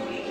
That's